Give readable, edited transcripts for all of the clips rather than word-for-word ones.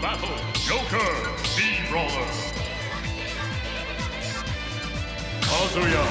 Battle, Joker, Mii Brawler. Kazuya.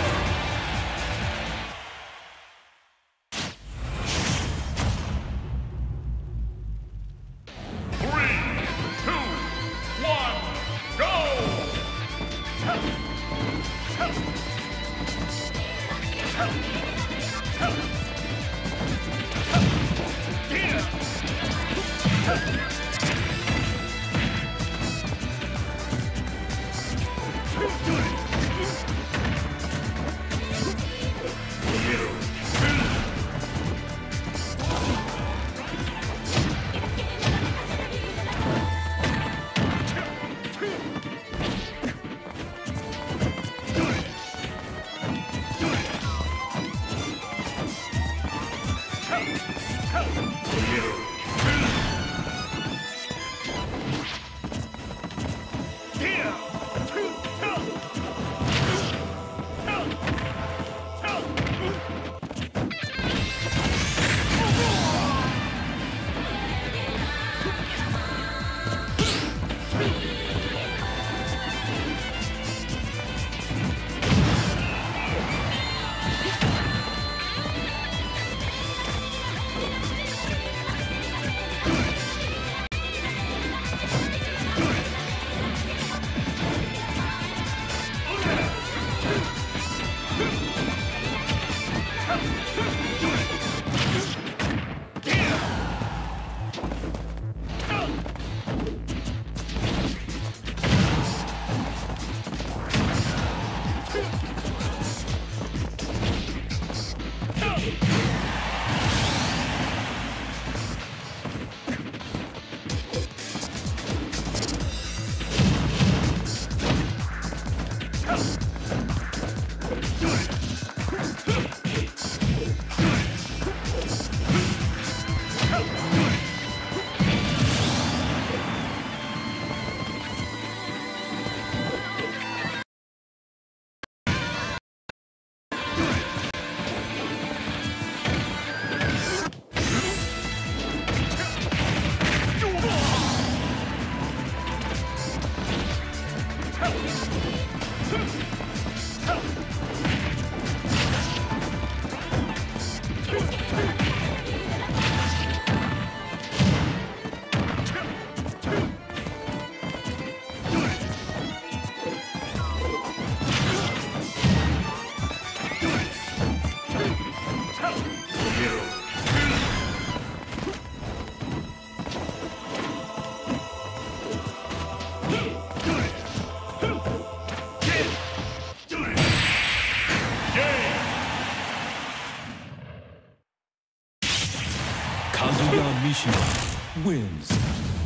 Kazuya Mishima wins.